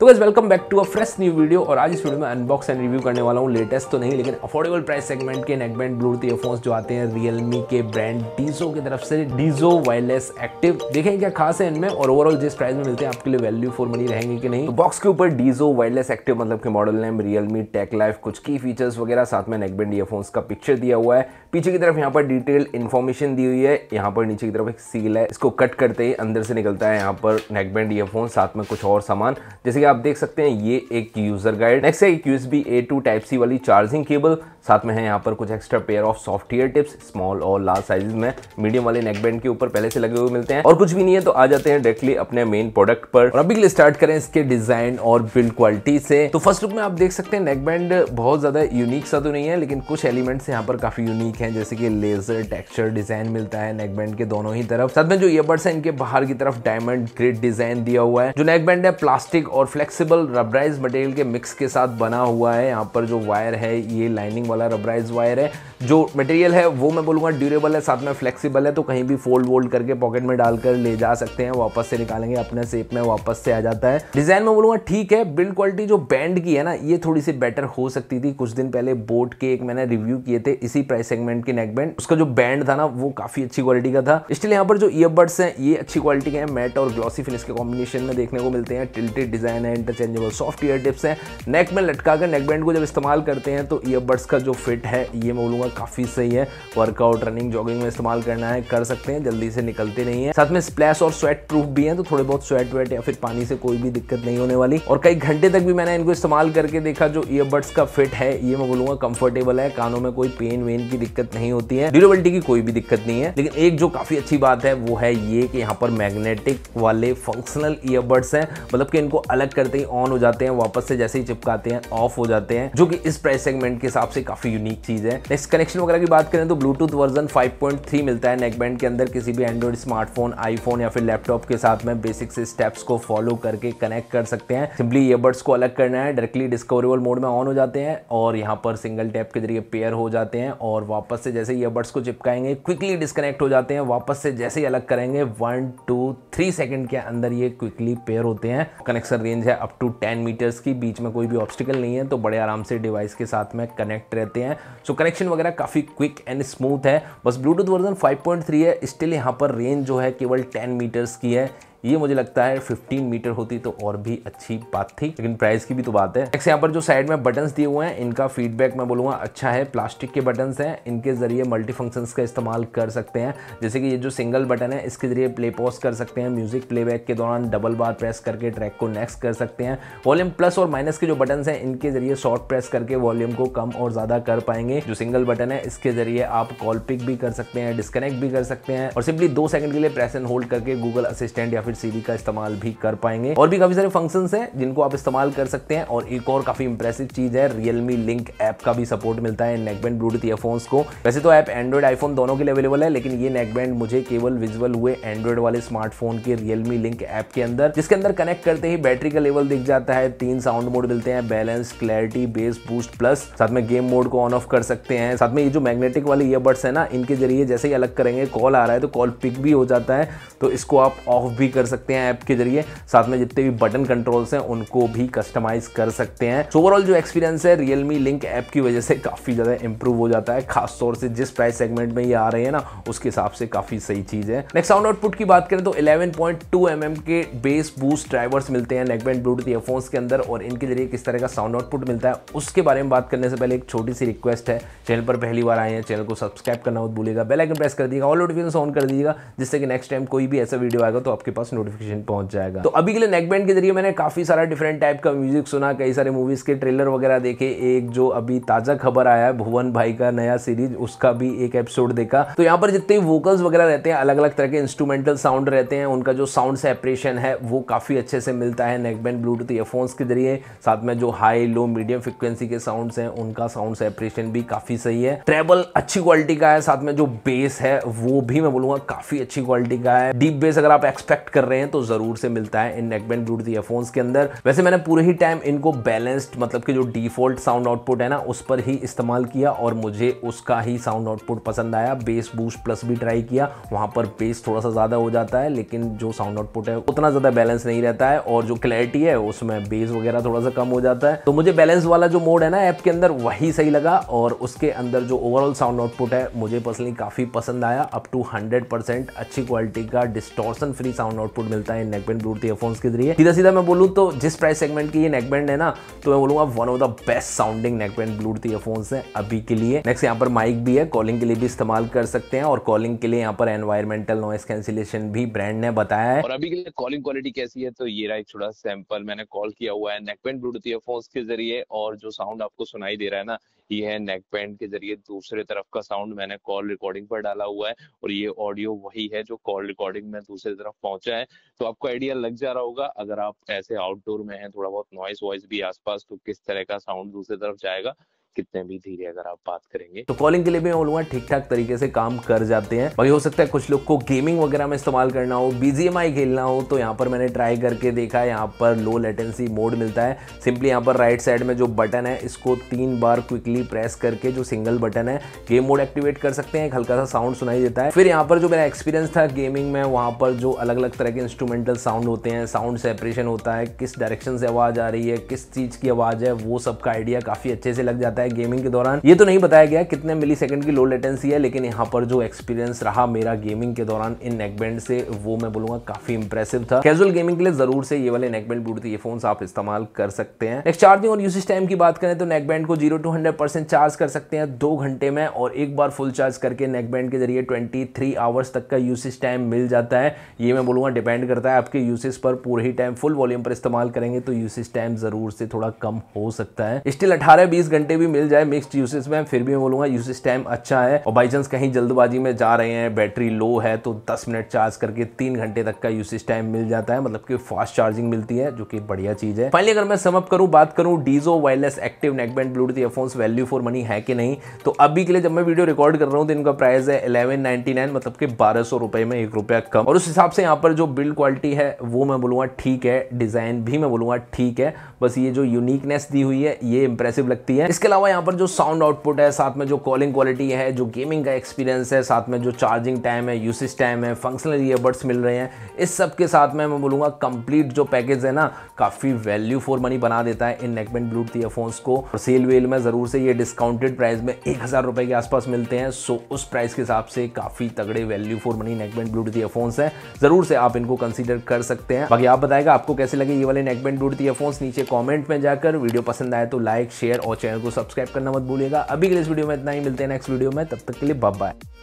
तो guys welcome back to a fresh new video. और आज इस वीडियो में अनबॉक्स एंड रिव्यू करने वाला हूँ लेटेस्ट तो नहीं लेकिन अफोर्डेबल प्राइस सेगमेंट के नेकबैंड ब्लूटूथ ईयरफोन्स जो आते हैं रियलमी के ब्रांड डीजो की तरफ से, डीजो वायरलेस एक्टिव। देखें क्या खास है इनमें और ओवरऑल जिस प्राइस में मिलते हैं आपके लिए वैल्यू फॉर मनी रहेंगे कि नहीं। तो बॉक्स के ऊपर डीजो वायरलेस एक्टिव मतलब के model name Realme, tech life, कुछ की फीचर्स वगैरह, साथ में नेकबैंड ईयरफोन्स का पिक्चर दिया हुआ है। पीछे की तरफ यहाँ पर डिटेल इन्फॉर्मेशन दी हुई है। यहाँ पर नीचे की तरफ एक सील है, इसको कट करते ही अंदर से निकलता है यहाँ पर नेकबैंड ईयरफोन, साथ में कुछ और सामान जैसे आप देख सकते हैं। ये एक यूजर गाइड, नेक्स्ट है एक यूएसबी A2 टाइप सी वाली चार्जिंग केबल, साथ में है यहाँ पर कुछ extra pair of software tips small और लार्ज साइज में। मीडियम वाले नेकबैंड के ऊपर पहले से लगे हुए मिलते हैं। और कुछ भी नहीं है तो आ जाते हैं डायरेक्टली अपने मेन प्रोडक्ट पर और अभी के लिए स्टार्ट करें इसके डिजाइन और बिल्ड क्वालिटी से। तो फर्स्ट लुक में आप देख सकते हैं नेकबैंड बहुत ज्यादा यूनिक सा तो नहीं है लेकिन कुछ एलिमेंट्स यहाँ पर काफी यूनिक है, जैसे कि लेजर टेक्सचर डिजाइन मिलता है नेकबैंड के दोनों ही तरफ, साथ में जो ईयरबड्स है इनके बाहर की तरफ डायमंड ग्रिड डिजाइन दिया हुआ है। जो नेकबैंड है प्लास्टिक और फ्लेक्सिबल रबराइज मटेरियल के मिक्स के साथ बना हुआ है। यहाँ पर जो वायर है ये लाइनिंग वाला रबराइज वायर है। जो मटेरियल है वो मैं बोलूँगा ड्यूरेबल है, साथ में फ्लेक्सिबल है, तो कहीं भी फोल्ड वोल्ड करके पॉकेट में डालकर ले जा सकते हैं, वापस से निकालेंगे अपने सेप में वापस से आ जाता है। डिजाइन में बोलूँगा ठीक है। बिल्ड क्वालिटी जो बैंड की है ना ये थोड़ी सी बेटर हो सकती थी। कुछ दिन पहले बोट के एक मैंने रिव्यू किए थे इसी प्राइस सेगमेंट के नेकबैंड, उसका जो बैंड था ना वो काफ़ी अच्छी क्वालिटी का था। स्टिल यहाँ पर जो ईयरबड्स हैं ये अच्छी क्वालिटी के हैं, मैट और ग्लॉसी फिनिश के कॉम्बिनेशन में देखने को मिलते हैं। टिल्टेड डिजाइन है, इंटरचेंजेबल सॉफ्टवेयर टिप्स हैं। नेक में लटका कर नेकबैंड को जब इस्तेमाल करते हैं तो ईयरबड्स का जो फिट है ये मैं बोलूँगा काफ़ी सही है। वर्कआउट, रनिंग, जॉगिंग में इस्तेमाल करना है कर सकते हैं, जल्दी से निकलते नहीं है। साथ में स्प्लैश और स्वेट प्रूफ भी हैं, तो थोड़े बहुत स्वेट वेट या फिर पानी से कोई भी दिक्कत नहीं होने वाली। और कई घंटे तक भी मैंने इनको इस्तेमाल करके देखा। जो ईयरबड्स का फिट है ये मैं बोलूँगा कंफर्टेबल है, कानों में कोई पेन वेन की दिक्कत नहीं होती है, ड्यूरेबिलिटी की कोई भी दिक्कत नहीं है। लेकिन एक जो काफ़ी अच्छी बात है वो है ये कि यहाँ पर मैग्नेटिक वाले फंक्शनल ईयरबड्स हैं, मतलब कि इनको अलग करते ही ऑन हो जाते हैं, वापस से जैसे ही चिपकाते हैं ऑफ हो जाते हैं, जो कि इस प्राइस सेगमेंट के हिसाब से काफी यूनिक चीज है। नेक्स्ट कनेक्शन वगैरह की बात करें तो ब्लूटूथ वर्जन 5.3 मिलता है नेकबैंड के अंदर। किसी भी एंड्रॉइड स्मार्टफोन, आईफोन या फिर लैपटॉप के साथ में बेसिक से स्टेप्स को फॉलो करके कनेक्ट कर सकते हैं। सिंपली ईयरबड्स को अलग करना है, डायरेक्टली डिस्कवरेबल मोड में ऑन हो जाते हैं और यहाँ पर सिंगल टैप के जरिए पेयर हो जाते हैं और वापस से जैसे ईयरबड्स को चिपकाएंगे क्विकली डिस्कनेक्ट हो जाते हैं, वापस से जैसे ही अलग करेंगे 1-2-3 सेकेंड के अंदर ये क्विकली पेयर होते हैं। कनेक्शन रेंज है अप टू 10 मीटर्स की, बीच में कोई भी ऑब्स्टिकल नहीं है, तो बड़े आराम से डिवाइस के साथ में कनेक्ट रहते हैं। सो कनेक्शन वगैरह काफ़ी क्विक एंड स्मूथ है। बस ब्लूटूथ वर्जन 5.3 है, स्टिल यहाँ पर रेंज जो है केवल 10 मीटर्स की है। ये मुझे लगता है 15 मीटर होती तो और भी अच्छी बात थी, लेकिन प्राइस की भी तो बात है। नेक्स्ट यहाँ पर जो साइड में बटन्स दिए हुए हैं इनका फीडबैक मैं बोलूँगा अच्छा है। प्लास्टिक के बटन्स हैं, इनके जरिए मल्टी फंक्शंस का इस्तेमाल कर सकते हैं, जैसे कि ये जो सिंगल बटन है इसके जरिए प्ले पॉज कर सकते हैं, म्यूजिक प्लेबैक के दौरान डबल बार प्रेस करके ट्रैक को नेक्स्ट कर सकते हैं। वॉल्यूम प्लस और माइनस के जो बटन्स हैं इनके जरिए शॉर्ट प्रेस करके वॉल्यूम को कम और ज़्यादा कर पाएंगे। जो सिंगल बटन है इसके जरिए आप कॉल पिक भी कर सकते हैं, डिस्कनेक्ट भी कर सकते हैं और सिंपली 2 सेकंड के लिए प्रेस एंड होल्ड करके गूगल असिस्टेंट या फिर सीरी का इस्तेमाल भी कर पाएंगे। और भी काफी सारे फंक्शंस हैं जिनको आप इस्तेमाल कर सकते हैं। और एक और काफी इंप्रेसिव चीज है, रियलमी लिंक ऐप का भी सपोर्ट मिलता है नेकबैंड ब्लूटूथ ईयरफोन्स को। वैसे तो ऐप एंड्रॉइड आईफोन दोनों के लिए अवेलेबल है, लेकिन ये नेकबैंड मुझे केवल विजुअल हुए एंड्रॉइड वाले स्मार्टफोन के रियलमी लिंक ऐप के अंदर, जिसके अंदर कनेक्ट करते ही बैटरी का लेवल दिख जाता है। 3 साउंड मोड मिलते हैं, balance, clarity, bass boost plus, साथ में गेम मोड को ऑन ऑफ कर सकते हैं। साथ में ये जो मैग्नेटिक वाले ईयरबड्स है ना इनके जरिए जैसे ही अलग करेंगे कॉल आ रहा है तो कॉल पिक भी हो जाता है, तो इसको आप ऑफ भी कर सकते हैं ऐप के जरिए। साथ में जितने भी बटन कंट्रोल्स हैं उनको भी कस्टमाइज कर सकते हैं। ओवरऑल जो एक्सपीरियंस है रियलमी लिंक ऐप की वजह से काफी ज्यादा इंप्रूव हो जाता है, खास तौर से जिस प्राइस सेगमेंट में ये आ रहे हैं ना उसके हिसाब से काफी सही चीज है। नेक्स्ट साउंड आउटपुट की बात करें तो 11.2 mm के बेस बूस्ट ड्राइवर्स मिलते हैं नेकबैंड ब्लूटूथ ईयरफोन्स के अंदर और इनके जरिए किस तरह का साउंड आउटपुट मिलता है उसके बारे में बात करने से पहले एक छोटी सी रिक्वेस्ट है। चैनल पर पहली बार आए हैं, चैनल को सब्सक्राइब करना मत भूलिएगा, बेल आइकन प्रेस कर दीजिएगा, ऑल नोटिफिकेशन ऑन कर दीजिएगा, जिससे कि नेक्स्ट टाइम कोई भी ऐसा वीडियो आएगा तो आपके पास नोटिफिकेशन पहुंच जाएगा। तो अभी के लिए नेकबैंड के जरिए मैंने काफी सारा डिफरेंट टाइप का म्यूजिक सुना, कई सारे मूवीज के ट्रेलर वगैरह देखे। एक जो अभी ताजा खबर आया है भुवन भाई का नया सीरीज उसका भी एक एपिसोड देखा, तो यहाँ पर जितने वोकल्स वगैरह रहते हैं अलग अलग तरह के इंस्ट्रूमेंटल साउंड रहते हैं, उनका जो साउंड सेपरेशन है वो काफी अच्छे से मिलता है नेकबैंड ब्लूटूथ ईयरफोन्स के जरिए। साथ में जो हाई लो मीडियम फ्रिक्वेंसी के साउंड है उनका साउंड सेपरेशन भी काफी सही है, ट्रेबल अच्छी क्वालिटी का है, साथ में जो बेस है वो भी मैं बोलूंगा काफी अच्छी क्वालिटी का है। डीप बेस अगर आप एक्सपेक्ट कर रहे हैं तो जरूर से मिलता है इन नेकबैंड ब्लूटूथ ईयरफोन्स के अंदर। वैसे मैंने पूरे ही टाइम इनको बैलेंस्ड मतलब कि जो डिफॉल्ट साउंड आउटपुट है ना उस पर ही इस्तेमाल किया और मुझे उसका ही साउंड आउटपुट पसंद आया। बेस बूस्ट प्लस भी ट्राई किया, वहां पर बेस थोड़ा सा ज्यादा हो जाता है लेकिन जो साउंड आउटपुट है उतना ज्यादा बैलेंस नहीं रहता है और जो क्लैरिटी है उसमें बेस वगैरह थोड़ा सा कम हो जाता है। तो मुझे बैलेंस वाला जो मोड है ना ऐप के अंदर वही सही लगा और उसके अंदर जो ओवरऑल साउंड आउटपुट है मुझे पर्सनली काफी पसंद आया। अप टू 100% अच्छी क्वालिटी का डिस्टॉर्शन फ्री साउंड आउटपुट मिलता है नेकबैंड ब्लूटूथ ईयरफोन्स के जरिए। सीधा सीधा मैं बोलूं तो जिस प्राइस सेगमेंट की ये नेकबैंड है ना तो मैं बोलूंगा one of the best sounding neckband Bluetooth earphones है अभी के लिए। नेक्स्ट यहाँ पर माइक भी है, कॉलिंग के लिए भी इस्तेमाल कर सकते हैं और कॉलिंग के लिए यहाँ पर एनवायरमेंटल नॉइस कैंसिलेशन भी ब्रांड ने बताया है। और अभी के लिए कॉलिंग क्वालिटी कैसी है तो ये रहा एक छोटा सैंपल, मैंने कॉल किया हुआ है नेकबैंड ब्लूटूथ ईयरफोन्स के जरिए और जो साउंड आपको सुनाई दे रहा है ना ये है नेकबैंड के जरिए दूसरे तरफ का साउंड मैंने कॉल रिकॉर्डिंग पर डाला हुआ है और ये ऑडियो वही है जो कॉल रिकॉर्डिंग में दूसरी तरफ पहुंचा है। तो आपको आइडिया लग जा रहा होगा अगर आप ऐसे आउटडोर में हैं थोड़ा बहुत नॉइस वॉइस भी आसपास तो किस तरह का साउंड दूसरी तरफ जाएगा कितने भी धीरे अगर आप बात करेंगे। तो कॉलिंग के लिए भी मैं बोलूँगा ठीक ठाक तरीके से काम कर जाते हैं। बाकी हो सकता है कुछ लोग को गेमिंग वगैरह में इस्तेमाल करना हो, BGMI खेलना हो तो यहाँ पर मैंने ट्राई करके देखा है। यहाँ पर लो लेटेंसी मोड मिलता है, सिंपली यहाँ पर राइट साइड में जो बटन है इसको 3 बार क्विकली प्रेस करके जो सिंगल बटन है गेम मोड एक्टिवेट कर सकते हैं, एक हल्का सा साउंड सुनाई देता है। फिर यहाँ पर जो मेरा एक्सपीरियंस था गेमिंग में वहाँ पर जो अलग अलग तरह के इंस्ट्रूमेंटल साउंड होते हैं, साउंड सेपरेशन होता है, किस डायरेक्शन से आवाज़ आ रही है, किस चीज़ की आवाज़ है, वो सबका आइडिया काफ़ी अच्छे से लग जाता है गेमिंग के दौरान। ये तो नहीं बताया गया कितने मिलीसेकंड की लो लेटेंसी है लेकिन यहाँ पर जो एक्सपीरियंस रहा मेरा गेमिंग के दौरान इन नेकबैंड से वो मैं बोलूंगा काफी इंप्रेसिव था। कैजुअल गेमिंग के लिए जरूर से ये वाले नेकबैंड ब्लूटूथ ईयरफोन्स आप इस्तेमाल कर सकते हैं। नेक्स्ट चार्जिंग और यूसेज टाइम की बात करें तो नेकबैंड को 0 से 100% चार्ज कर सकते हैं 2 घंटे में और एक बार फुल चार्ज करके नेकबैंड के जरिए 23 आवर्स तक का यूसेज टाइम मिल जाता है। ये मैं बोलूंगा डिपेंड करता है आपके यूसेज पर, पूरे ही टाइम फुल वॉल्यूम पर इस्तेमाल करेंगे तो यूसेज टाइम जरूर से थोड़ा कम हो सकता है। स्टिल 18-20 घंटे भी मिल जाए मिक्स्ड यूसेज में फिर भी मैं बोलूंगा यूसेज टाइम अच्छा है। और बाई चांस कहीं जल्दबाजी में जा रहे हैं, बैटरी लो है तो 10 मिनट चार्ज करके 3 घंटे तक का यूसेज टाइम मिल जाता है, मतलब कि फास्ट चार्जिंग मिलती है जो कि बढ़िया चीज है। फाइनली अगर मैं सम अप करूं, बात करूं Dizo wireless active neckband Bluetooth earphones value for money है कि नहीं, तो अभी के लिए जब मैं वीडियो रिकॉर्ड कर रहा हूं तो इनका प्राइस है 1199 मतलब कि 1200 रुपए में 1 रुपया कम। और उस हिसाब से यहाँ पर जो बिल्ड क्वालिटी है वो मैं बोलूंगा ठीक है, डिजाइन भी मैं बोलूंगा ठीक है, बस ये जो यूनिकनेस दी हुई है ये इंप्रेसिव लगती है। इसके अलावा यहाँ पर जो साउंड आउटपुट है, साथ में जो कॉलिंग क्वालिटी है, जो गेमिंग का एक्सपीरियंस है, साथ में जो चार्जिंग टाइम है, यूसेज टाइम है, फंक्शनल ईयरबड्स मिल रहे हैं, इस सब के साथ में मैं बोलूँगा कंप्लीट जो पैकेज है ना काफ़ी वैल्यू फॉर मनी बना देता है इन नेकबैंड ब्लूटूथ ईयरफोन्स को। और सेल वेल में ज़रूर से ये डिस्काउंटेड प्राइस में 1000 रुपये के आसपास मिलते हैं, सो उस प्राइस के हिसाब से काफ़ी तगड़े value for money neckband Bluetooth earphones है, ज़रूर से आप इनको कंसिडर कर सकते हैं। बाकी आप बताएगा आपको कैसे लगे ये वाले नेकबैंड ब्लूटूथ ईयरफोन्स नीचे कॉमेंट में जाकर। वीडियो पसंद आए तो लाइक शेयर और चैनल को सब्सक्राइब करना मत भूलिएगा। अभी के लिए इस वीडियो में इतना ही, मिलते हैं नेक्स्ट वीडियो में, तब तक के लिए बाय बाय।